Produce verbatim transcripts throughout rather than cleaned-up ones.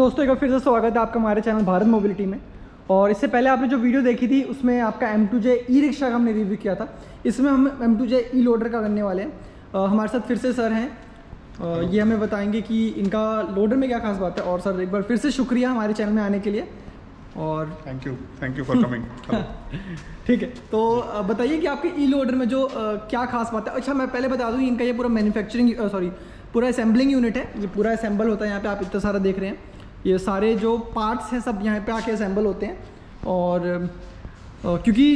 दोस्तों एक बार फिर से स्वागत है आपका हमारे चैनल भारत मोबिलिटी में। और इससे पहले आपने जो वीडियो देखी थी उसमें आपका M two J E rickshaw का हमने रिव्यू किया था। इसमें हम M two J E loader का करने वाले हैं। आ, हमारे साथ फिर से सर हैं। आ, ये हमें बताएंगे कि इनका लोडर में क्या खास बात है। और सर एक बार फिर से शुक्रिया हमारे चैनल में आने के लिए और thank you thank you for coming. ठीक है, तो बताइए कि आपके ई लोडर में जो आ, क्या खास बात है। अच्छा, मैं पहले बता दूँ इनका ये पूरा मैन्युफैक्चरिंग सॉरी पूरा असेंबलिंग यूनिट है। ये पूरा असेंबल होता है। यहाँ पे आप इतना सारा देख रहे हैं, ये सारे जो पार्ट्स हैं सब यहाँ पे आके असेंबल होते हैं। और क्योंकि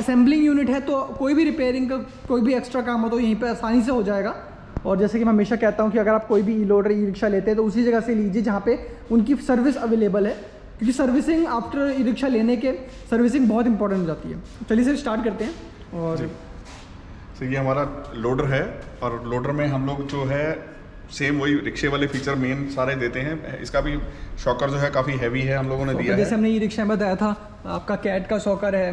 असेंबलिंग यूनिट है तो कोई भी रिपेयरिंग का कोई भी एक्स्ट्रा काम हो तो यहीं पे आसानी से हो जाएगा। और जैसे कि मैं हमेशा कहता हूँ कि अगर आप कोई भी ई लोडर ई रिक्शा लेते हैं तो उसी जगह से लीजिए जहाँ पे उनकी सर्विस अवेलेबल है, क्योंकि सर्विसिंग आफ्टर ई रिक्शा लेने के सर्विसिंग बहुत इंपॉर्टेंट हो जाती है। चलिए सर स्टार्ट करते हैं। और सर ये हमारा लोडर है और लोडर में हम लोग जो है सेम वही रिक्शे वाले फीचर मेन सारे देते हैं। इसका भी शॉकर जो है काफ़ी हैवी है, हम लोगों ने दिया है। जैसे हमने ये रिक्शा में बताया था, आपका कैट का शॉकर है,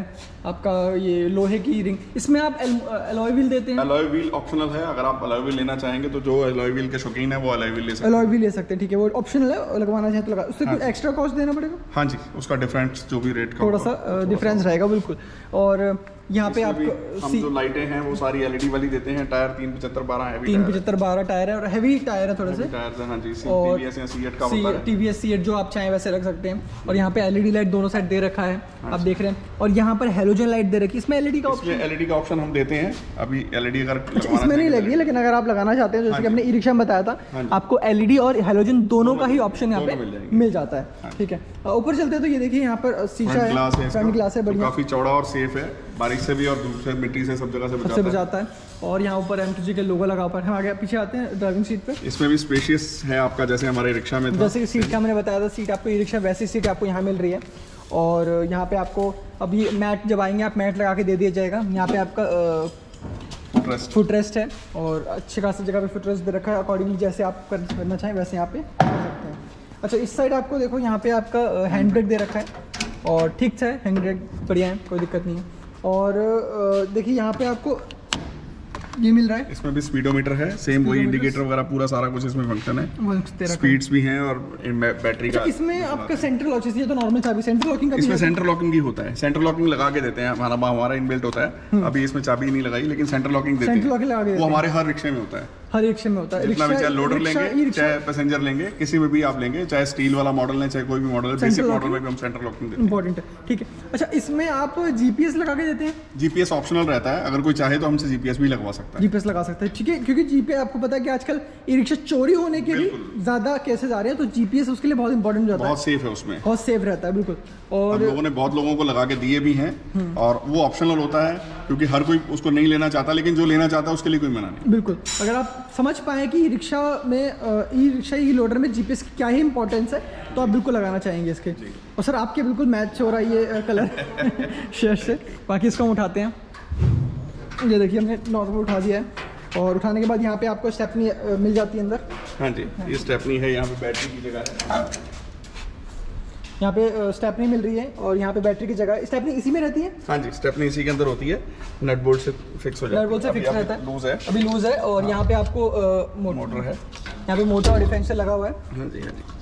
आपका ये लोहे की रिंग, इसमें आप अलॉय व्हील देते हैं। अलॉय व्हील ऑप्शनल है, अगर आप अलॉय व्हील लेना चाहेंगे तो जो अलॉय व्हील के शौकीन है वो अलॉय व्हील ले सकते हैं। अलॉय व्हील ले सकते हैं, ठीक है, वो ऑप्शनल है, लगवाना चाहे तो लगा। उससे कुछ एक्स्ट्रा कॉस्ट देना पड़ेगा? हाँ जी, उसका डिफरेंस जो भी रेट का थोड़ा सा डिफरेंस रहेगा, बिल्कुल। और यहाँ पे आपको हम जो लाइटें हैं वो सारी एलईडी वाली देते हैं। टायर तीन पचहत्तर बारह है, तीन पचहत्तर बारह टायर है और हैवी टायर है थोड़े से टायर है। हाँ जी, टीवीएस या सीएट का होता है, टीवीएस सीएट जो आप चाहें वैसे रख सकते हैं। और यहाँ पे एलईडी लाइट दोनों साइड दे रखा है, आप देख रहे हैं। और यहाँ पर हैलोजन लाइट दे रखी है, इसमें एलईडी का ऑप्शन एलईडी का ऑप्शन हम देते हैं। अभी एलईडी अगर इसमें नहीं लगी, लेकिन अगर आप लगाना चाहते हैं जैसे कि हमने ई रिक्शा में बताया था, आपको एलईडी और हैलोजन दोनों का ही ऑप्शन यहाँ पे मिल जाता है। ठीक है, ऊपर चलते हैं। तो ये देखिए यहाँ पर शीशा है, फ्रंट ग्लास है, बढ़िया, काफी चौड़ा और सेफ है, बारिश से भी और धूप से मिट्टी से सब जगह से बचाता, बचाता है।, है। और यहाँ ऊपर एम टू जे के लोगो लगा हुआ है। हम आगे पीछे आते हैं ड्राइविंग सीट पे। इसमें भी स्पेशियस है आपका, जैसे हमारे रिक्शा में था। जैसे कि सीट का मैंने बताया था, सीट आपको ई रिक्शा वैसी सीट आपको यहाँ मिल रही है। और यहाँ पे आपको अभी मैट जब आएंगे आप मैट लगा के दे दिया जाएगा। यहाँ पे आपका फुट रेस्ट है और अच्छी खासी जगह पे फुट रेस्ट दे रखा है, अकॉर्डिंगली जैसे आप करना चाहें वैसे यहाँ पे कर सकते हैं। अच्छा, इस साइड आपको देखो यहाँ पे आपका हैंड ब्रेक दे रखा है और ठीक है, हैंड ब्रेक बढ़िया है, कोई दिक्कत नहीं है। और देखिए यहाँ पे आपको ये मिल रहा है, इसमें भी स्पीडोमीटर है, सेम वही इंडिकेटर वगैरह पूरा सारा कुछ इसमें फंक्शन है। स्पीड्स भी हैं और बैटरी का इसमें आपका सेंट्रल लॉक, ये तो नॉर्मल चाबी सेंट्रल लॉकिंग का, इसमें सेंट्रल लॉकिंग भी होता है। सेंट्रल लॉकिंग लगा के देते हैं, हमारा हमारा इनबिल्ट होता है। अभी इसमें चाबी नहीं लगाई लेकिन सेंट्रल लॉकिंग देते हैं, वो हमारे हर रिक्शे में होता है, हर रिक्शे में होता है। जितना भी चाहे लोडर लेंगे, चाहे पैसेंजर लेंगे, किसी में भी आप लेंगे, चाहे स्टील वाला मॉडल है, चाहे कोई भी मॉडल है, बेसिक मॉडल में भी हम सेंट्रल लॉकिंग देते हैं, इंपॉर्टेंट है। ठीक है, अच्छा इसमें आप जीपीएस लगा के देते हैं। जीपीएस ऑप्शनल रहता है, अगर कोई चाहे तो हमसे जीपीएस भी लगवा सकते हैं, जीपीएस लगा सकते हैं। ठीक है, क्योंकि जीपीएस आपको पता है कि आजकल ई रिक्शा चोरी होने के भी ज्यादा केसेस आ रहे हैं, तो जीपीएस उसके लिए बहुत इंपॉर्टेंट रहता है, बहुत सेफ है, उसमें बहुत सेफ रहता है, बिल्कुल। और लोगों ने बहुत लोगों को लगा के दिए भी हैं और वो ऑप्शनल होता है क्योंकि हर कोई उसको नहीं लेना चाहता, लेकिन जो लेना चाहता है उसके लिए कोई मना नहीं, बिल्कुल। अगर आप समझ पाए कि ई रिक्शा में ई रिक्शा ई लोडर में जीपीएस की क्या ही इंपॉर्टेंस है तो आप बिल्कुल लगाना चाहेंगे इसके। और सर आपके बिल्कुल मैच हो रहा है ये कलर शर्ट से। बाकी इसको हम उठाते हैं, ये देखिए हमने नॉर्मल उठा दिया है। और उठाने के बाद यहाँ पे आपको स्टेपनी मिल जाती है अंदर। हाँ जी, हाँ। ये स्टेपनी है, यहाँ पे बैटरी की जगह है, यहाँ पे स्टेपनी मिल रही है और यहाँ पे बैटरी की जगह। स्टेपनी इसी में रहती है? हाँ जी, स्टेपनी इसी के अंदर होती है, नट बोल्ट से फिक्स हो जाती है, नट बोल्ट से फिक्स रहता है, लूज है, अभी लूज है। और यहाँ पे आपको मोटर है, यहाँ पे मोटर और डिफेंसर लगा हुआ है। हाँ जी, हाँ जी।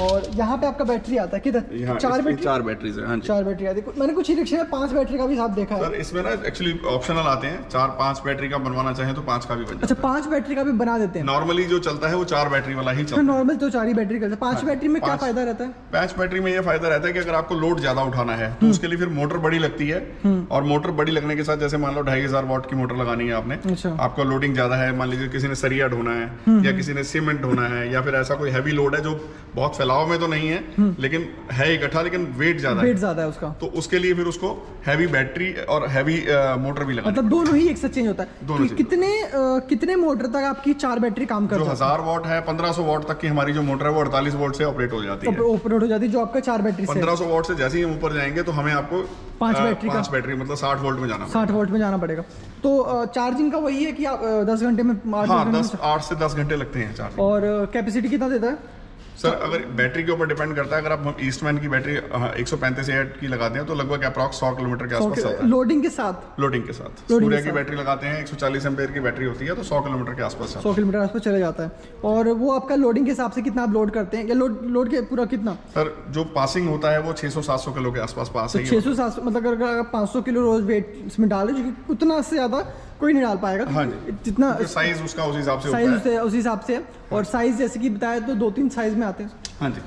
और यहाँ पे आपका बैटरी आता है किधर? चार बैटरी चार बैटरीज है। हाँ जी, चार बैटरी आती है। मैंने कुछ ही रिक्शे में पांच बैटरी का भी साथ देखा है। सर इसमें ना एक्चुअली ऑप्शनल आते हैं, चार पांच बैटरी का बनवाना चाहे तो पांच का भी बन जाता है। अच्छा, पांच बैटरी का भी बना देते हैं? नॉर्मली जो चलता है वो चार बैटरी वाला ही चलता है, नॉर्मल तो चार ही बैटरी का। पांच बैटरी में क्या फायदा रहता है? पांच बैटरी में यह फायदा रहता है कि अगर आपको लोड ज्यादा उठाना है तो उसके लिए फिर मोटर बड़ी लगती है। और मोटर बड़ी लगने के साथ, जैसे मान लो ढाई हजार वॉट की मोटर लगानी है आपने, आपका लोडिंग ज्यादा है, मान लीजिए किसी ने सरिया ढोना है या किसी ने सीमेंट ढोना है या फिर ऐसा कोई हैवी लोड है जो बहुत फैलाव में तो नहीं है लेकिन है इकट्ठा, लेकिन वेट ज्यादा वेट ज्यादा है उसका, तो उसके लिए फिर उसको हैवी बैटरी और हैवी मोटर भी लगा, मतलब दोनों ही एक साथ चेंज होता है। दोनों कि, कितने आ, कितने मोटर तक आपकी चार बैटरी काम करती है? जो हजार वॉट है पंद्रह सौ वॉट तक की हमारी जो मोटर है वो अड़तालीस वॉट से ऑपरेट हो जाती है, ऑपरेट हो जाती है जो आपका चार बैटरी। पंद्रह सौ वॉट से जैसे ही हम ऊपर जाएंगे तो हमें आपको पांच बैटरी पांच बैटरी मतलब साठ वोल्ट में जाना साठ वोल्ट में जाना पड़ेगा। तो चार्जिंग का वही है कि आप दस घंटे में आठ से दस घंटे लगते हैं चार्जिंग। और कैपेसिटी कितना देता है सर? अगर बैटरी के ऊपर डिपेंड करता है, अगर आप ईस्टमैन की बैटरी एक सौ पैंतीस की लगाते हैं तो लगभग अप्रॉक्स सौ किलोमीटर के आसपास आता है लोडिंग के साथ। लोडिंग के साथ सूर्या की बैटरी लगाते हैं, एक सौ चालीस एम्पेयर की बैटरी होती है तो सौ किलोमीटर के आसपास सौ किलोमीटर आसपास चला जाता है। और वो आपका लोडिंग के हिसाब से कितना आप लोड करते हैं या लोड लोड के पूरा कितना? सर जो पासिंग होता है वो छः सौ सात सौ किलो के आसपास पास है। छः सौ सात सौ मतलब अगर आप पाँच सौ किलो रोज वेट इसमें डालें, जो उतना से ज़्यादा कोई नहीं डाल पाएगा। हाँ जितना साइज उसका उस हिसाब से साइज है उस हिसाब से। और साइज जैसे कि बताया तो दो तीन साइज में आते हैं। हाँ जी,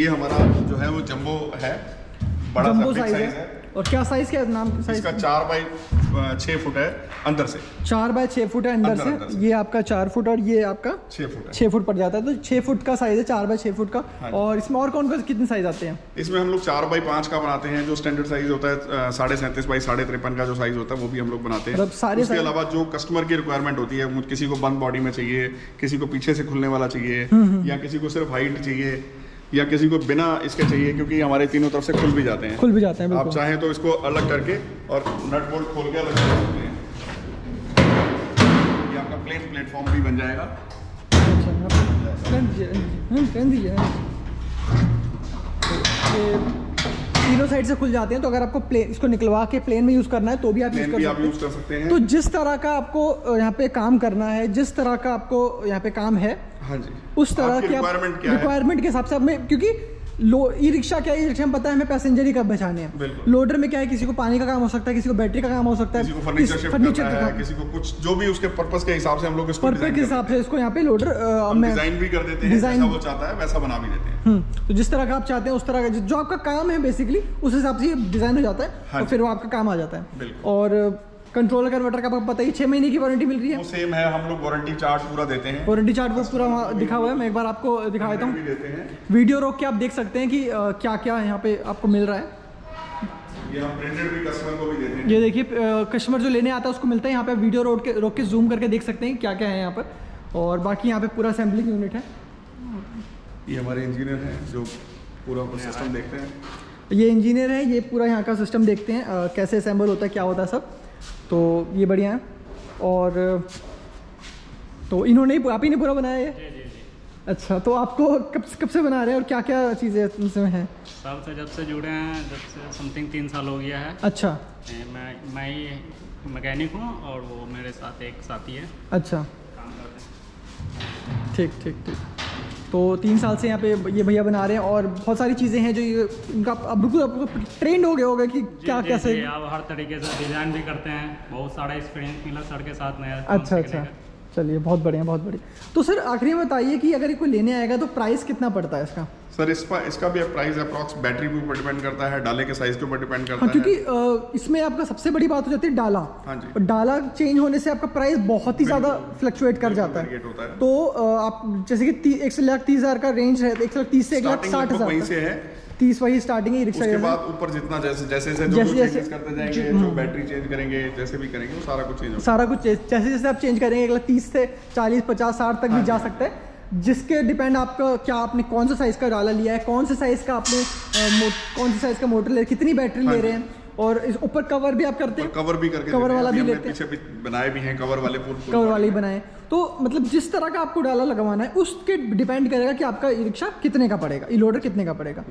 ये हमारा जो है वो जंबो है, बड़ा जंबो साइज है।, है और क्या साइज क्या नाम साइज इसका? चार बाई छः फुट है अंदर से, चार बाई छः फुट है अंदर, अंदर से अंदर ये आपका चार फुट और ये आपका छः फुट छः फुट पड़ जाता है। तो छः फुट का साइज है, चार बाई छः फुट का। हाँ और इसमें और कौन कौन कितने साइज आते हैं? इसमें हम लोग चार बाई पाँच का बनाते हैं जो स्टैंडर्ड साइज होता है, साढ़े सैंतीस बाई साढ़े तिरपन का जो साइज होता है वो भी हम लोग बनाते हैं। इसके अलावा जो कस्टमर की रिक्वायरमेंट होती है, किसी को बंद बॉडी में चाहिए, किसी को पीछे से खुलने वाला चाहिए, या किसी को सिर्फ हाइट चाहिए, या किसी को बिना इसके चाहिए क्योंकि हमारे तीनों तरफ से खुल भी जाते हैं खुल भी जाते हैं आप चाहें तो इसको अलग करके और नट बोल्ट खोल के अलग कर सकते हैं। ये आपका प्लेन प्लेटफॉर्म भी बन जाएगा। तीनों साइड से खुल जाते हैं, तो अगर आपको प्लेन इसको निकलवा के प्लेन में यूज करना है तो भी आप यूज कर सकते हैं। तो जिस तरह का आपको यहाँ पे काम करना है, जिस तरह का आपको यहाँ पे काम है, हाँ जी, उस तरह की रिक्वायरमेंट के हिसाब से हमें, क्योंकि लो ई रिक्शा क्या ई रिक्शा में पता है हमें पैसेंजर ही कब बचाने हैं। लोडर में क्या है, किसी को पानी का काम हो सकता है, किसी को बैटरी का काम हो सकता है, किसी को फर्नीचर फर्नीचर का काम, किसी को कुछ, जो भी उसके पर्पस के हिसाब से हम लोग इसको पर्पस के हिसाब से इसको यहाँ पे लोडर डिजाइन भी कर देते हैं, डिजाइन वो चाहता है वैसा बना भी देते हैं। तो जिस तरह का आप चाहते हैं उस तरह का जो आपका काम है बेसिकली उस हिसाब से डिजाइन हो जाता है और फिर वो आपका काम आ जाता है। और कंट्रोलर कन्वर्टर का आपको पता ही छह महीने की वारंटी मिल रही है, वो सेम है। हम लोग वारंटी चार्ट पूरा देते हैं, वारंटी चार्ट वो पूरा वहाँ दिखा हुआ है, मैं एक बार आपको दिखा देता हूँ। वीडियो रोक के आप देख सकते हैं कि क्या क्या यहाँ पे आपको मिल रहा है। ये हम प्रिंटेड भी कस्टमर को भी देते हैं, ये देखिए कस्टमर जो लेने आता है उसको मिलता है। यहाँ पे वीडियो रोक के रोक के जूम करके देख सकते हैं क्या क्या है यहाँ पर। और बाकी यहाँ पे पूरा असेंबलिंग यूनिट है, ये हमारे इंजीनियर हैं जो पूरा सिस्टम देखते हैं। ये इंजीनियर है, ये पूरा यहाँ का सिस्टम देखते हैं कैसे असेंबल होता है, क्या होता है सब। तो ये बढ़िया है। और तो इन्होंने आप ही ने पूरा बनाया है? जी जी जी। अच्छा, तो आपको कब कब से बना रहे हैं और क्या क्या चीज़ें इसमें हैं? साल से, जब से जुड़े हैं, जब से समथिंग तीन साल हो गया है। अच्छा, मैं मैं ही मैकेनिक हूँ और वो मेरे साथ एक साथी है। अच्छा, काम करते हैं। ठीक ठीक ठीक, तो तीन साल से यहाँ पे ये भैया बना रहे हैं और बहुत सारी चीज़ें हैं जो ये इनका अब बिल्कुल आपको ट्रेंड हो गए होगा कि क्या कैसे आप हर तरीके से डिज़ाइन भी करते हैं। बहुत सारा एक्सपीरियंस मिला सर के साथ नया। अच्छा अच्छा, चलिए बहुत बढ़िया बहुत बढ़िया। तो सर आखिरी में बताइए कि अगर कोई लेने आएगा तो प्राइस कितना पड़ता है इसका? सर इसका इसका भी प्राइस अप्रॉक्स बैटरी के ऊपर डिपेंड करता है, डाले के साइज के ऊपर डिपेंड करता है, क्योंकि इसमें आपका सबसे बड़ी बात हो जाती है डाला। हाँ जी, और डाला चेंज होने से आपका प्राइस बहुत ही ज्यादा फ्लक्चुएट कर जाता है। तो आप जैसे कि एक लाख तीस हजार का रेंज है, एक लाख तीस से एक लाख साठ हजार तीस वही स्टार्टिंग है। उसके बाद ऊपर जितना जैसे जैसे जैसे जो चेंजेस करते जाएंगे, जो बैटरी चेंज करेंगे, जैसे भी करेंगे वो सारा कुछ चेंज होगा। सारा कुछ जैसे जैसे आप चेंज करेंगे एक लाख तीस से चालीस पचास साठ तक भी जा सकता है, जिसके डिपेंड आपका क्या आपने कौन सा साइज़ का डाला लिया है, कौन से साइज़ का आपने कौन से साइज़ का मोटर ले, कितनी बैटरी ले रहे हैं। और इस ऊपर कवर भी आप करते हैं, कवर भी करके कवर वाला भी लेते हैं, पीछे भी बनाए भी हैं कवर वाले, कवर वाले ही बनाए। तो मतलब जिस तरह का आपको डाला लगवाना है उसके डिपेंड करेगा कि आपका ई रिक्शा कितने का पड़ेगा, ई लोडर कितने का पड़ेगा।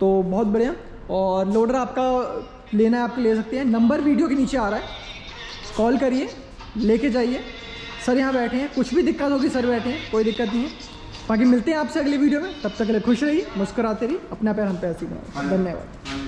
तो बहुत बढ़िया। और लोडर आपका लेना है, आप ले सकते हैं, नंबर वीडियो के नीचे आ रहा है, कॉल करिए, लेके जाइए। सर यहाँ बैठे हैं, कुछ भी दिक्कत होगी सर बैठे हैं, कोई दिक्कत नहीं है। बाकी मिलते हैं आपसे अगले वीडियो में, तब तक के लिए खुश रहिए, मुस्कुराते रहिए, अपना प्यार हम पे ऐसे ही बनाएं। धन्यवाद।